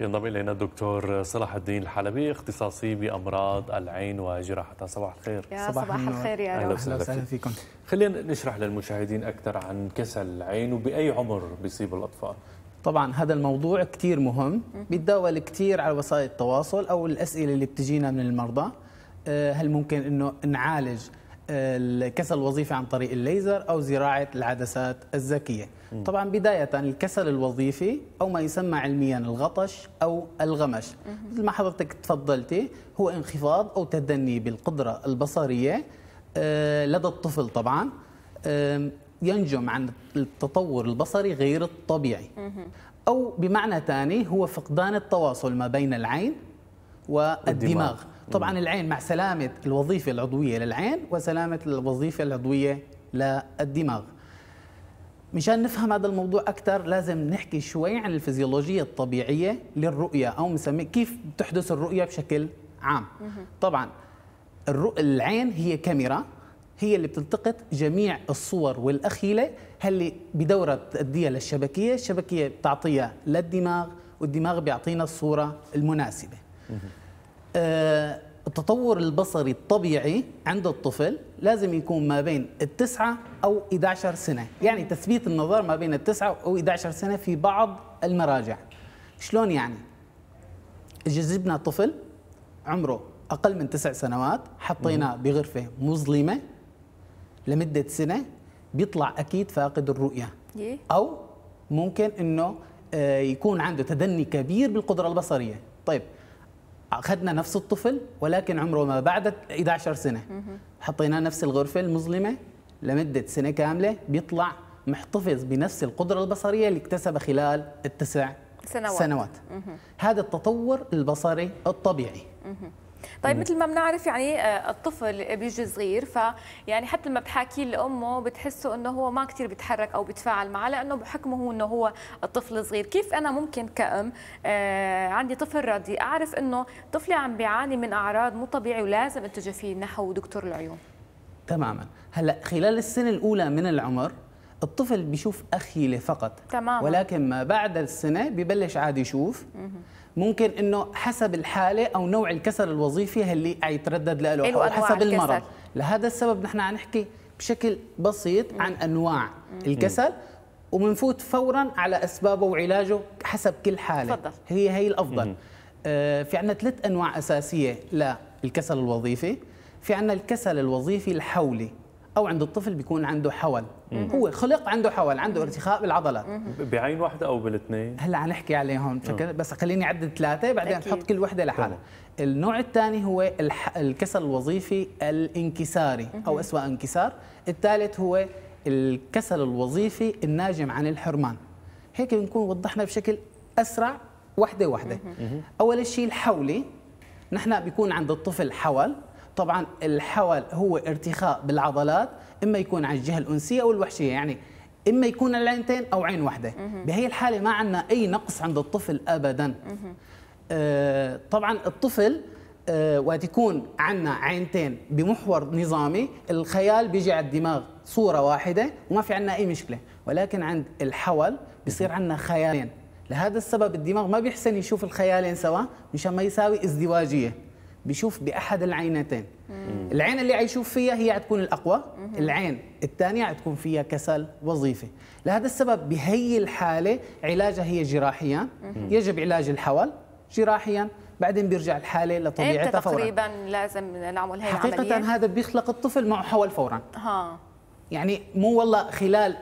ينضم إلينا الدكتور صلاح الدين الحلبي، اختصاصي بأمراض العين وجراحتها. صباح الخير. صباح الخير يا رب. أهلا وسهلا فيكم. خلينا نشرح للمشاهدين أكثر عن كسل العين وبأي عمر بيصيب الأطفال. طبعا هذا الموضوع كثير مهم، بيتداول كثير على وسائل التواصل أو الأسئلة اللي بتجينا من المرضى. هل ممكن إنه نعالج الكسل الوظيفي عن طريق الليزر أو زراعة العدسات الذكية؟ طبعا بداية الكسل الوظيفي أو ما يسمى علميا الغطش أو الغمش، مثل ما حضرتك تفضلتي، هو انخفاض أو تدني بالقدرة البصرية لدى الطفل. طبعا ينجم عن التطور البصري غير الطبيعي، أو بمعنى ثاني هو فقدان التواصل ما بين العين والدماغ. طبعا العين مع سلامة الوظيفة العضوية للعين وسلامة الوظيفة العضوية للدماغ. مشان نفهم هذا الموضوع أكثر لازم نحكي شوي عن الفيزيولوجية الطبيعية للرؤية، أو نسميه كيف بتحدث الرؤية بشكل عام. طبعا العين هي كاميرا، هي اللي بتلتقط جميع الصور والأخيلة اللي بدورة بتأديها للشبكية، الشبكية بتعطيها للدماغ، والدماغ بيعطينا الصورة المناسبة. التطور البصري الطبيعي عند الطفل لازم يكون ما بين 9 أو 11 سنة، يعني تثبيت النظر ما بين 9 أو 11 سنة في بعض المراجع. شلون يعني؟ إذا جبنا طفل عمره أقل من 9 سنوات، حطيناه بغرفة مظلمة لمدة سنة، بيطلع أكيد فاقد الرؤية، أو ممكن إنه يكون عنده تدني كبير بالقدرة البصرية. طيب أخذنا نفس الطفل ولكن عمره ما بعد 11 سنة، حطيناه نفس الغرفة المظلمة لمدة سنة كاملة، بيطلع محتفظ بنفس القدرة البصرية اللي اكتسبها خلال ال9 سنوات. هذا التطور البصري الطبيعي. طيب مثل ما بنعرف يعني الطفل بيجي صغير، فيعني حتى لما بحاكيه لامه بتحسه انه هو ما كثير بيتحرك او بيتفاعل معه، لانه بحكمه هو انه هو الطفل صغير. كيف انا ممكن كأم عندي طفل رضيع اعرف انه طفلي عم بيعاني من اعراض مو طبيعي ولازم اتجه فيه نحو دكتور العيون؟ تماما. هلا خلال السنه الاولى من العمر الطفل بيشوف أخيلة فقط، تمام. ولكن ما بعد السنة ببلش عادي يشوف. ممكن إنه حسب الحالة أو نوع الكسل الوظيفي اللي يتردد له، أو حسب المرض. لهذا السبب نحن عم نحكي بشكل بسيط عن أنواع الكسل، ومنفوت فورا على أسبابه وعلاجه حسب كل حالة. فضل. هي الأفضل. في عنا 3 أنواع أساسية للكسل الوظيفي. في عنا الكسل الوظيفي الحولي، أو عند الطفل بيكون عنده حول، هو خلق عنده حول، عنده ارتخاء بالعضلات. بعين واحدة أو بالاثنين؟ هلا حنحكي عليهم بشكل، بس خليني أعد 3 بعدين بحط كل وحدة لحالها. النوع الثاني هو الكسل الوظيفي الانكساري، أو أسوأ انكسار. الثالث هو الكسل الوظيفي الناجم عن الحرمان. هيك بنكون وضحنا بشكل أسرع وحدة وحدة. أول شيء الحولي، نحن بيكون عند الطفل حول. طبعا الحول هو ارتخاء بالعضلات، اما يكون على الجهه الانسيه او الوحشيه، يعني اما يكون العينتين او عين واحده. بهي الحاله ما عندنا اي نقص عند الطفل ابدا. طبعا الطفل وقت يكون عندنا عينتين بمحور نظامي، الخيال بيجي على الدماغ صوره واحده وما في عندنا اي مشكله، ولكن عند الحول بصير عندنا خيالين. لهذا السبب الدماغ ما بيحسن يشوف الخيالين سوا مشان ما يساوي ازدواجيه، بيشوف بأحد العينتين. العين اللي عيشوف فيها هي عتكون الأقوى، العين الثانية عتكون فيها كسل وظيفي. لهذا السبب بهي الحالة علاجها هي جراحيا. يجب علاج الحول جراحيا، بعدين بيرجع الحالة لطبيعتها فورا. تقريبا لازم نعمل هاي العملية؟ حقيقة هذا بيخلق الطفل معه حول فورا. يعني مو والله خلال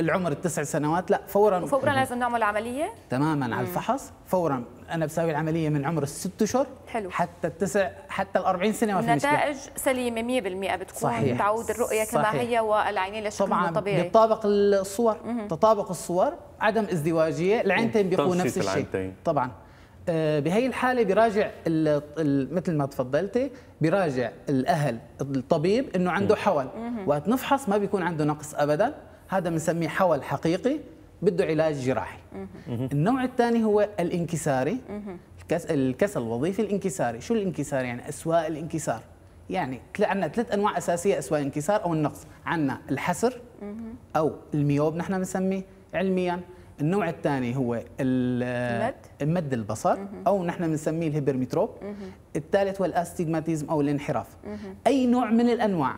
العمر 9 سنوات، لا، فورا لازم نعمل عمليه. تماما. على الفحص فورا. انا بساوي العمليه من عمر ال6 اشهر حتى ال9 حتى ال40 سنه، ما في مشكله. النتائج سليمه 100% بتكون. صحيح. تعود الرؤيه كما هي والعينين لشكل طبيعي. بتطابق الصور. تطابق الصور، عدم ازدواجيه، العينتين بيكونوا نفس الشيء. طبعا بهي الحاله بيراجع مثل ما تفضلتي، بيراجع الاهل الطبيب انه عنده حول. وقت نفحص ما بيكون عنده نقص ابدا، هذا بنسميه حول حقيقي بده علاج جراحي. النوع الثاني هو الانكساري، الكسل الوظيفي الانكساري. شو الانكسار يعني؟ اسوء الانكسار، يعني عندنا 3 انواع اساسيه اسوء انكسار او النقص. عندنا الحسر او الميوب، نحن بنسميه علميا، النوع الثاني هو مد البصر او نحن بنسميه الهيبرميتروب. الثالث هو الاستيغماتيزم او الانحراف. اي نوع من الانواع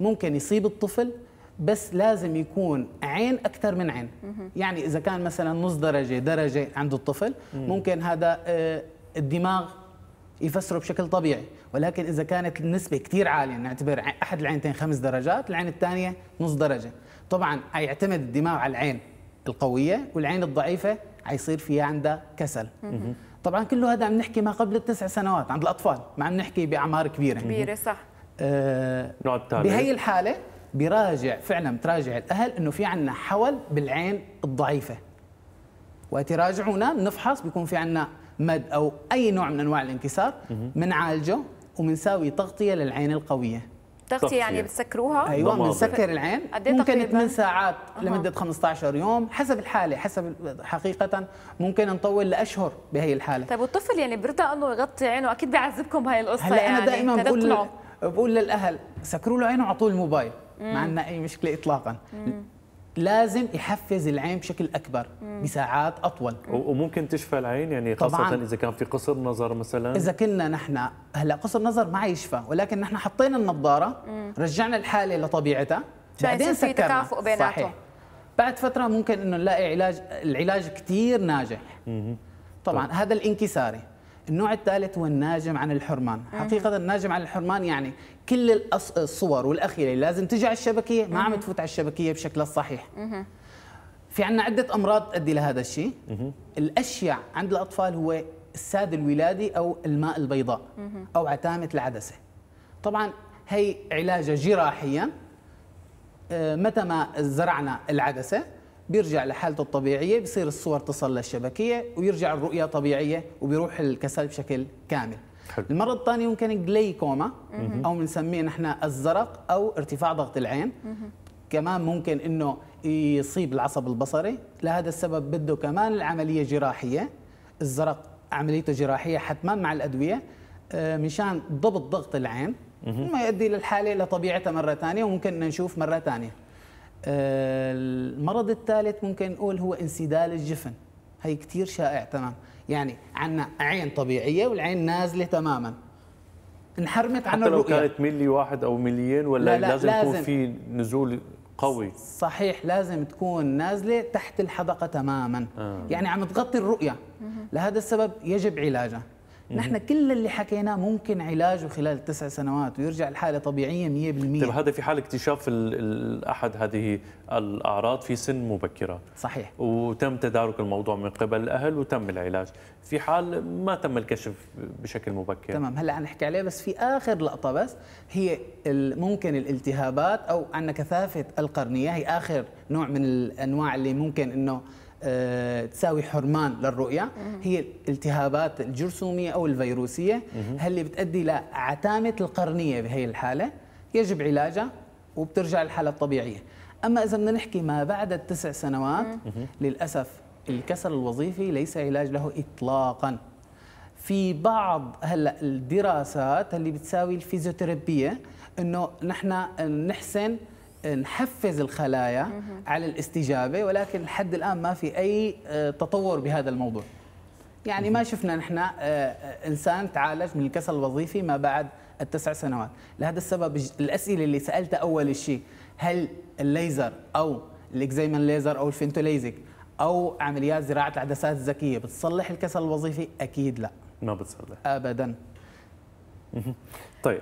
ممكن يصيب الطفل، بس لازم يكون عين اكثر من عين. يعني اذا كان مثلا نص درجه درجه عند الطفل ممكن هذا الدماغ يفسره بشكل طبيعي، ولكن إذا كانت النسبة كثير عالية نعتبر أحد العينتين 5 درجات، العين الثانية نص درجة. طبعاً هيعتمد الدماغ على العين القوية، والعين الضعيفة هيصير فيها عندها كسل. طبعاً كله هذا عم نحكي ما قبل ال 9 سنوات عند الأطفال، ما عم نحكي بأعمار كبيرة. كبيرة صح. بهي الحالة براجع فعلاً تراجع الأهل إنه في عنا حول بالعين الضعيفة، وتراجعونا بنفحص بيكون في عنا مد أو أي نوع من أنواع الانكسار، بنعالجه وبنساوي تغطية للعين القوية. تغطية يعني بتسكروها؟ أيوة بنسكر العين، ممكن 8 ساعات لمدة 15 يوم حسب الحالة، حسب حقيقة ممكن نطول لأشهر بهي الحالة. طيب والطفل يعني برضى أنه يغطي عينه، أكيد بيعذبكم بهي القصة. هلا أنا دائما بقول للأهل سكروا له عينه وعطوه الموبايل، ما عندنا أي مشكلة إطلاقا. لازم يحفز العين بشكل اكبر بساعات اطول، وممكن تشفى العين يعني خاصه اذا كان في قصر نظر مثلا. اذا كنا نحن هلا قصر نظر ما يشفى، ولكن نحن حطينا النظاره رجعنا الحاله لطبيعتها بعدين سكرنا صحيح، بعد فتره ممكن انه نلاقي العلاج كثير ناجح. طبعا هذا الانكساري. النوع الثالث هو الناجم عن الحرمان. حقيقة الناجم عن الحرمان يعني كل الصور والأخيرة اللي لازم تجي على الشبكية ما عم تفوت على الشبكية بشكلها الصحيح. في عنا عدة أمراض تؤدي لهذا الشيء. الأشيع عند الأطفال هو الساد الولادي أو الماء البيضاء أو عتامة العدسة. طبعا هي علاجة جراحيا، متى ما زرعنا العدسة بيرجع لحالته الطبيعية، بصير الصور تصل للشبكية ويرجع الرؤية طبيعية وبيروح الكسل بشكل كامل. المرض الثاني ممكن جليكوما أو بنسميه نحن الزرق أو ارتفاع ضغط العين. كمان ممكن إنه يصيب العصب البصري، لهذا السبب بده كمان العملية جراحية. الزرق عمليته جراحية حتما مع الأدوية مشان ضبط ضغط العين ما يؤدي للحالة لطبيعتها مرة ثانية، وممكن نشوف مرة ثانية. المرض الثالث ممكن نقول هو انسدال الجفن. هي كثير شائع. تمام، يعني عندنا عين طبيعية والعين نازلة تماما، انحرمت عن الرؤية. حتى لو كانت ملي واحد أو مليين ولا لا لازم يكون في نزول قوي؟ صحيح، لازم تكون نازلة تحت الحدقة تماما. يعني عم تغطي الرؤية، لهذا السبب يجب علاجها. نحن كل اللي حكيناه ممكن علاجه خلال 9 سنوات ويرجع الحالة طبيعية 100%. طيب هذا في حال اكتشاف أحد هذه الأعراض في سن مبكرة. صحيح. وتم تدارك الموضوع من قبل الأهل وتم العلاج. في حال ما تم الكشف بشكل مبكر. تمام، هلا حنحكي عليه بس في آخر لقطة بس، هي ممكن الالتهابات أو عندنا كثافة القرنية، هي آخر نوع من الأنواع اللي ممكن إنه تساوي حرمان للرؤية. هي الالتهابات الجرثومية أو الفيروسية، اللي بتؤدي لعتامة القرنية. بهي الحالة يجب علاجها وبترجع الحالة الطبيعية. أما إذا بدنا نحكي ما بعد 9 سنوات للأسف الكسل الوظيفي ليس علاج له إطلاقا. في بعض هلا الدراسات اللي بتساوي الفيزيوتربية إنه نحن نحسن نحفز الخلايا على الاستجابة، ولكن لحد الآن ما في أي تطور بهذا الموضوع. يعني ما شفنا نحن إنسان تعالج من الكسل الوظيفي ما بعد 9 سنوات. لهذا السبب الأسئلة اللي سألتها أول شيء، هل الليزر أو الإكزيمر ليزر أو الفينتو ليزك أو عمليات زراعة العدسات الذكية بتصلح الكسل الوظيفي؟ أكيد لا، ما بتصلح أبدا. طيب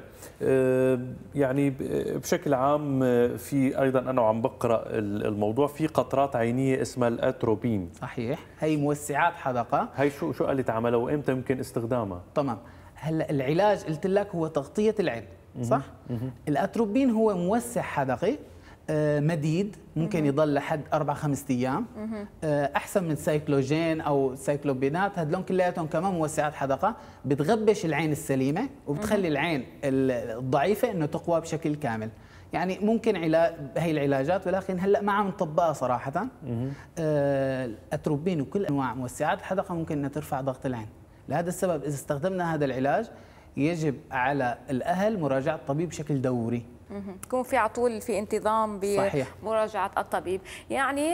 يعني بشكل عام في ايضا، انا وعم بقرا الموضوع، في قطرات عينيه اسمها الاتروبين. صحيح، هي موسعات حدقه. هي شو قالت عملها وامتى يمكن استخدامها؟ تمام، هلا العلاج قلت لك هو تغطيه العين، صح؟ الاتروبين هو موسع حدقي مديد، ممكن يضل لحد 4-5 ايام، احسن من سايكلوجين او سايكلوبينات. هدول كلياتهم كمان موسعات حدقه، بتغبش العين السليمه وبتخلي العين الضعيفه انه تقوى بشكل كامل. يعني ممكن هي العلاجات، ولكن هلا ما عم نطبقها صراحه. الاتروبين وكل انواع موسعات الحدقه ممكن انها ترفع ضغط العين، لهذا السبب اذا استخدمنا هذا العلاج يجب على الاهل مراجعه الطبيب بشكل دوري. تكون في على طول في انتظام بمراجعه الطبيب. يعني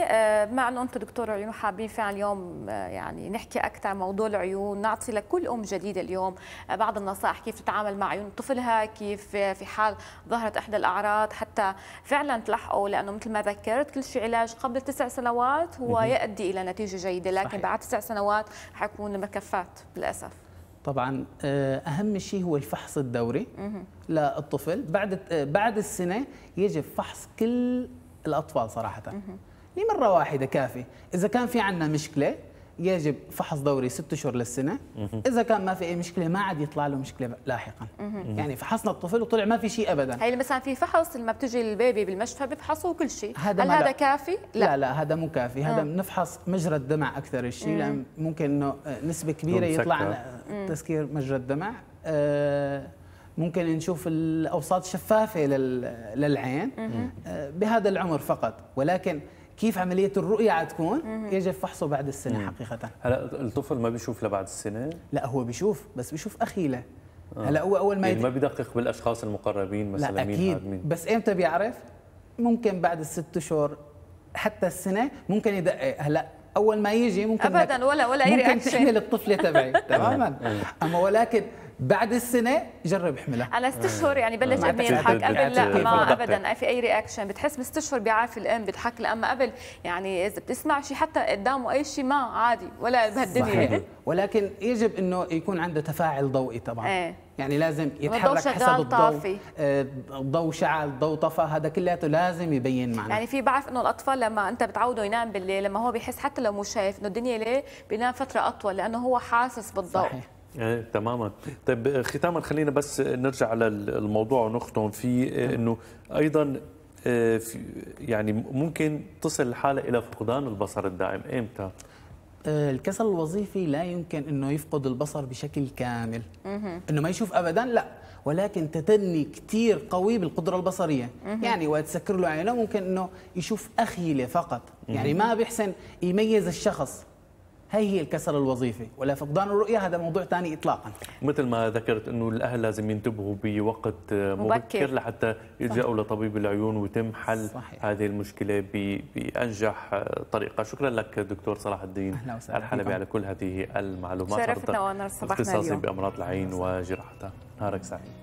مع انه انتم دكتور عيون حابين فعلا اليوم يعني نحكي اكثر موضوع العيون، نعطي لكل ام جديده اليوم بعض النصائح كيف تتعامل مع عيون طفلها، كيف في حال ظهرت احدى الاعراض حتى فعلا تلحقوا، لانه مثل ما ذكرت كل شيء علاج قبل 9 سنوات هو يؤدي الى نتيجه جيده، لكن بعد 9 سنوات حيكون مكفات للاسف. طبعا اهم شيء هو الفحص الدوري للطفل، بعد السنه يجب فحص كل الاطفال صراحه لمره واحده كافي. اذا كان في عندنا مشكله يجب فحص دوري 6 أشهر للسنه، اذا كان ما في اي مشكله ما عاد يطلع له مشكله لاحقا. يعني فحصنا الطفل وطلع ما في شيء ابدا. هي مثلا في فحص لما بتجي البيبي بالمشفى بفحصوا كل شيء، هل هذا كافي؟ لا هذا مو كافي، هذا بنفحص مجرى الدمع اكثر شيء، لان ممكن انه نسبه كبيره يطلع تسكير مجرى الدمع. ممكن نشوف الاوساط شفافه للعين بهذا العمر فقط، ولكن كيف عملية الرؤية عتكون يجب فحصه بعد السنة حقيقة. هلا الطفل ما بيشوف لبعد السنة؟ لا هو بيشوف بس بيشوف أخيلة. هلا هو أول ما يعني ما بيدقق بالأشخاص المقربين مثلا؟ لا أكيد مين. بس إمتى بيعرف؟ ممكن بعد 6 أشهر حتى السنة ممكن يدقق. هلا أول ما يجي ممكن أبدا ولا أي رياكشن ممكن تحمل الطفلة تبعي تماما. أما ولكن بعد السنه جرب احملها على 6 أشهر يعني بلش ابني يضحك قبل لا ما ابدا ما في اي رياكشن. بتحس ب6 أشهر بيعرف الام بيضحك اما قبل يعني اذا بتسمع شيء حتى قدامه اي شيء ما عادي ولا بهالدنيا. ولكن يجب انه يكون عنده تفاعل ضوئي طبعا. يعني لازم يتحرك حسب الضوء، الضوء شعل، الضوء طفى، هذا كلياته لازم يبين معنا. يعني في بعرف انه الاطفال لما انت بتعوده ينام بالليل لما هو بيحس حتى لو مو شايف انه الدنيا ليه بينام فتره اطول لانه هو حاسس بالضوء. صحيح. تماما. طيب ختاما خلينا بس نرجع على الموضوع ونختم فيه، انه ايضا يعني ممكن تصل الحاله الى فقدان البصر الدائم، امتى؟ الكسل الوظيفي لا يمكن انه يفقد البصر بشكل كامل، انه ما يشوف ابدا لا، ولكن تتني كثير قوي بالقدره البصريه، يعني وقت تسكر له عينه ممكن انه يشوف اخيله فقط، يعني ما بيحسن يميز الشخص. هي الكسل الوظيفي، ولا فقدان الرؤية هذا موضوع ثاني إطلاقا. مثل ما ذكرت أنه الأهل لازم ينتبهوا بوقت مبكر لحتى يلجأوا لطبيب العيون ويتم حل هذه المشكلة بأنجح طريقة. شكرا لك دكتور صلاح الدين الحلبي على كل هذه المعلومات. شرفتنا ونرى صباحنا اليوم. اختصاصي بأمراض العين وجراحتها. نهارك سعيد.